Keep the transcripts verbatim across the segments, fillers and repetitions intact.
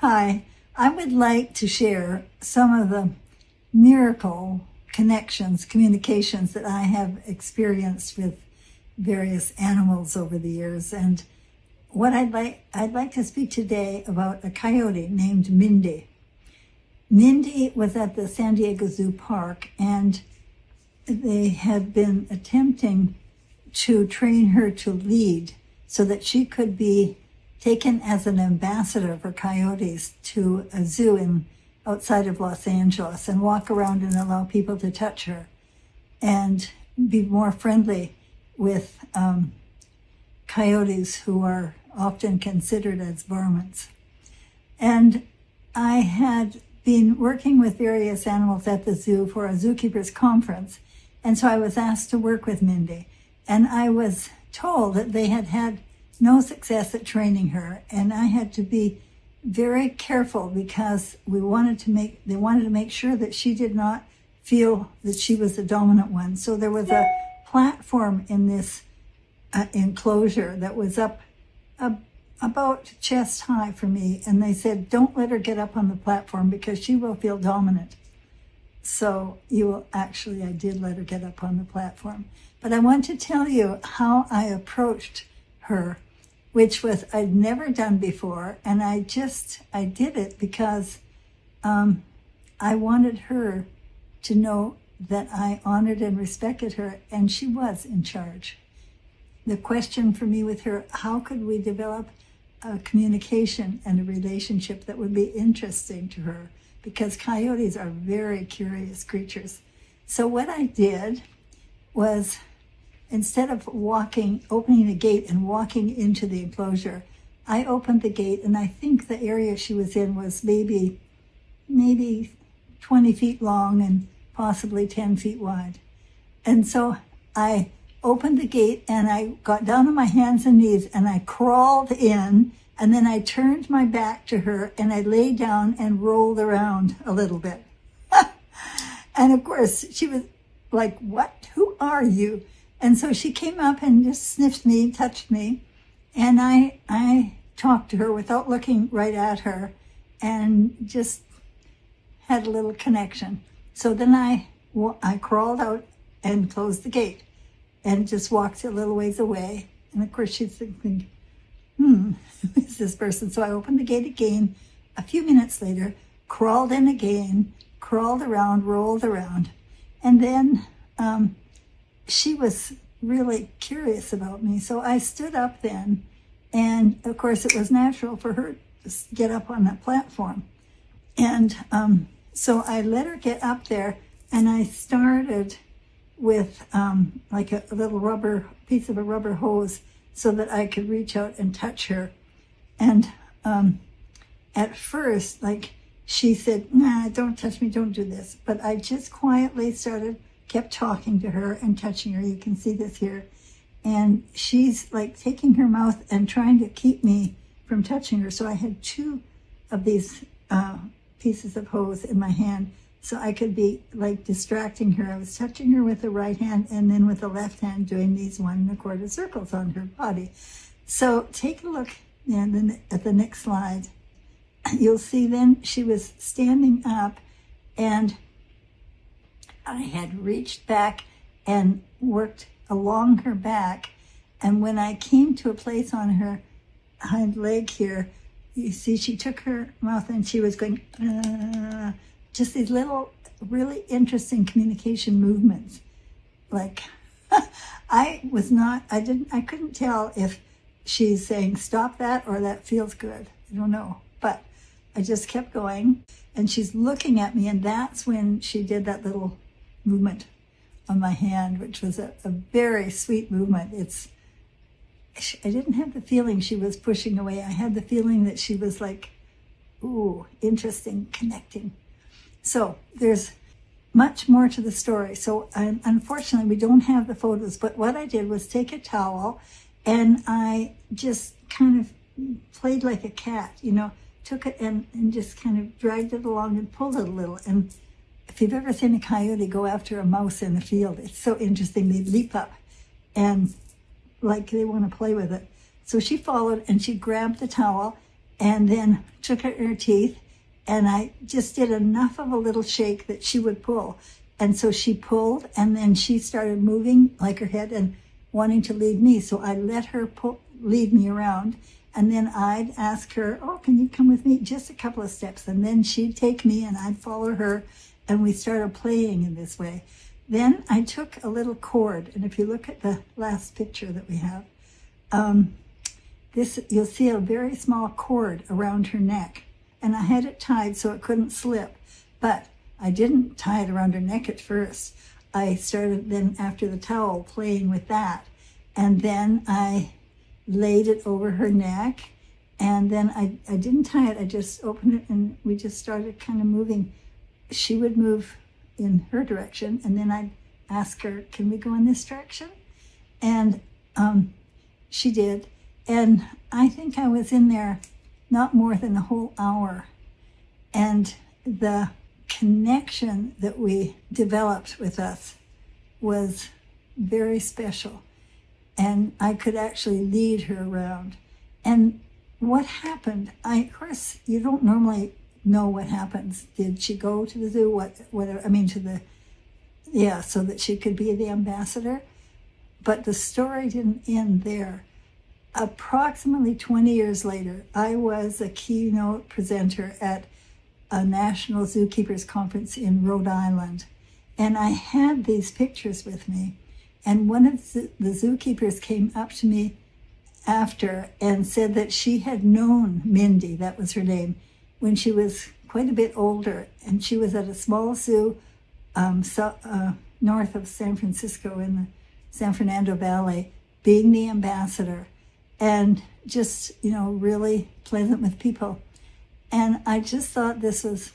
Hi, I would like to share some of the miracle connections, communications that I have experienced with various animals over the years. And what I'd like, I'd like to speak today about a coyote named Mindy. Mindy was at the San Diego Zoo Park, and they had been attempting to train her to lead so that she could be taken as an ambassador for coyotes to a zoo in outside of Los Angeles and walk around and allow people to touch her and be more friendly with um, coyotes who are often considered as varmints. And I had been working with various animals at the zoo for a zookeepers conference, and so I was asked to work with Mindy. And I was told that they had had no success at training her, and I had to be very careful because we wanted to make they wanted to make sure that she did not feel that she was the dominant one. So there was a platform in this uh, enclosure that was up, up about chest high for me, and they said, don't let her get up on the platform because she will feel dominant. So you will actually I did let her get up on the platform, but I want to tell you how I approached her, which was I'd never done before, and I just, I did it because um, I wanted her to know that I honored and respected her, and she was in charge. The question for me with her, how could we develop a communication and a relationship that would be interesting to her? Because coyotes are very curious creatures. So what I did was, instead of walking, opening the gate and walking into the enclosure, I opened the gate, and I think the area she was in was maybe, maybe twenty feet long and possibly ten feet wide. And so I opened the gate, and I got down on my hands and knees, and I crawled in, and then I turned my back to her, and I lay down and rolled around a little bit. And of course, she was like, what? Who are you? And so she came up and just sniffed me, touched me, and I I talked to her without looking right at her and just had a little connection. So then I, I crawled out and closed the gate and just walked a little ways away. And of course she's thinking, hmm, who is this person? So I opened the gate again a few minutes later, crawled in again, crawled around, rolled around, and then um, she was really curious about me. So I stood up then, and of course it was natural for her to get up on that platform. And um, so I let her get up there, and I started with um, like a, a little rubber, piece of a rubber hose so that I could reach out and touch her. And um, at first, like she said, nah, don't touch me, don't do this. But I just quietly started kept talking to her and touching her. You can see this here. And she's like taking her mouth and trying to keep me from touching her. So I had two of these uh, pieces of hose in my hand so I could be like distracting her. I was touching her with the right hand and then with the left hand doing these one and a quarter circles on her body. So take a look and then at the next slide. You'll see then she was standing up, and I had reached back and worked along her back, and when I came to a place on her hind leg here, you see she took her mouth and she was going, uh, just these little really interesting communication movements. Like I was not, I didn't, I couldn't tell if she's saying stop that or that feels good. I don't know, but I just kept going, and she's looking at me, and that's when she did that little movement on my hand, which was a, a very sweet movement. It's, I didn't have the feeling she was pushing away. I had the feeling that she was like, ooh, interesting, connecting. So there's much more to the story. So um, unfortunately, we don't have the photos, but what I did was take a towel, and I just kind of played like a cat, you know, took it and, and just kind of dragged it along and pulled it a little. And if you've ever seen a coyote go after a mouse in the field, it's so interesting. They leap up and like they want to play with it. So she followed, and she grabbed the towel, and then took her in her teeth, and I just did enough of a little shake that she would pull. And so she pulled, and then she started moving like her head and wanting to lead me. So I let her pull, lead me around, and then I'd ask her, oh, can you come with me? Just a couple of steps. And then she'd take me, and I'd follow her, and we started playing in this way. Then I took a little cord, and if you look at the last picture that we have, um, this you'll see a very small cord around her neck, and I had it tied so it couldn't slip, but I didn't tie it around her neck at first. I started then after the towel playing with that, and then I laid it over her neck, and then I, I didn't tie it, I just opened it, and we just started kind of moving. She would move in her direction, and then I'd ask her, can we go in this direction? And um, she did. And I think I was in there not more than a whole hour. And the connection that we developed with us was very special. And I could actually lead her around. And what happened, I, of course, you don't normally know what happens. Did she go to the zoo? What, whatever, I mean, to the, yeah, so that she could be the ambassador. But the story didn't end there. Approximately twenty years later, I was a keynote presenter at a National Zookeepers Conference in Rhode Island. And I had these pictures with me. And one of the zookeepers came up to me after and said that she had known Mindy, that was her name, when she was quite a bit older, and she was at a small zoo um, so, uh, north of San Francisco in the San Fernando Valley, being the ambassador and just, you know, really pleasant with people. And I just thought this was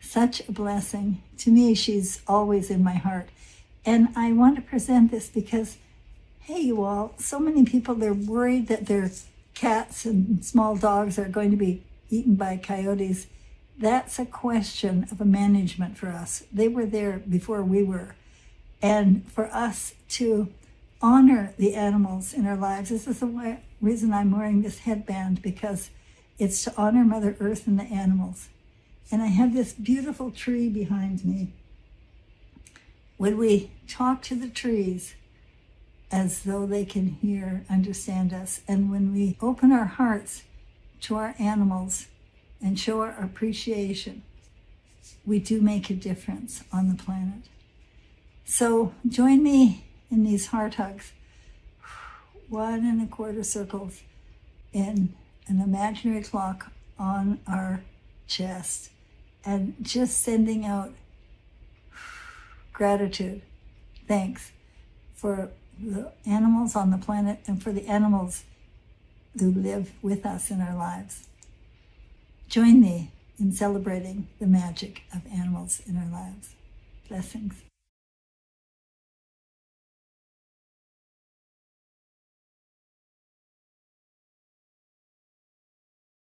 such a blessing. To me, she's always in my heart. And I want to present this because, hey, you all, so many people, they're worried that their cats and small dogs are going to be eaten by coyotes. That's a question of a management for us. They were there before we were. And for us to honor the animals in our lives, this is the reason I'm wearing this headband, because it's to honor Mother Earth and the animals. And I have this beautiful tree behind me. When we talk to the trees as though they can hear, understand us, and when we open our hearts to our animals and show our appreciation, we do make a difference on the planet. So join me in these heart hugs, one and a quarter circles in an imaginary clock on our chest, and just sending out gratitude, thanks for the animals on the planet and for the animals who live with us in our lives. Join me in celebrating the magic of animals in our lives. Blessings.